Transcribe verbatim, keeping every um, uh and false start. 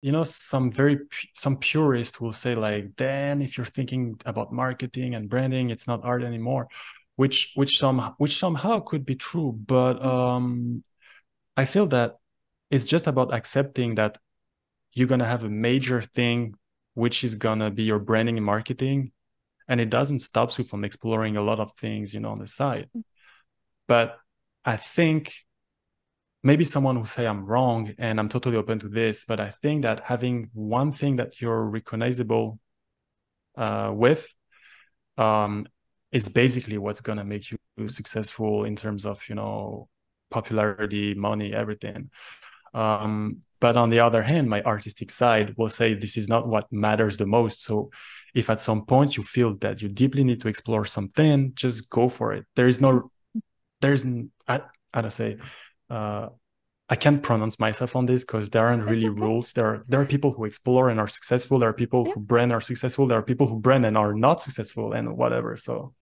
you know, some very, some purists will say like, Dan, if you're thinking about marketing and branding, it's not art anymore, which, which some, which somehow could be true. But um, I feel that it's just about accepting that you're going to have a major thing, which is going to be your branding and marketing. And it doesn't stop you from exploring a lot of things, you know, on the side. But I think maybe someone will say I'm wrong and I'm totally open to this, but I think that having one thing that you're recognizable uh, with um, is basically what's going to make you successful in terms of, you know, popularity, money, everything. Um, but on the other hand, my artistic side will say this is not what matters the most. So if at some point you feel that you deeply need to explore something, just go for it. There is no, there's, I, how to say, uh, I can't pronounce myself on this because there aren't really okay. rules. There are, there are people who explore and are successful. There are people yeah. who brand are successful. There are people who brand and are not successful and whatever. So